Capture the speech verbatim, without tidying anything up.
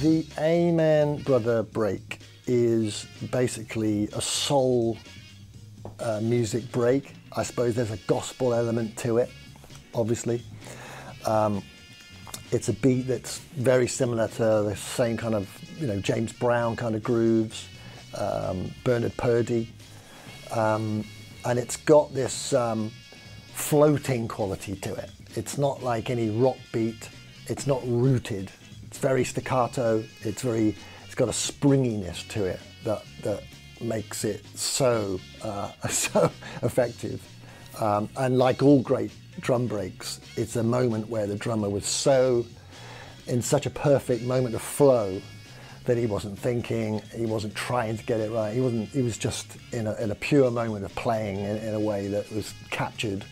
The Amen Brother break is basically a soul uh, music break. I suppose there's a gospel element to it, obviously. Um, it's a beat that's very similar to the same kind of, you know, James Brown kind of grooves, um, Bernard Purdy. Um, and it's got this um, floating quality to it. It's not like any rock beat. It's not rooted. It's very staccato. It's very, it's got a springiness to it that, that makes it so, uh, so effective. Um, and like all great drum breaks, it's a moment where the drummer was so in such a perfect moment of flow that he wasn't thinking, he wasn't trying to get it right. He wasn't, he was just in a, in a pure moment of playing in, in a way that was captured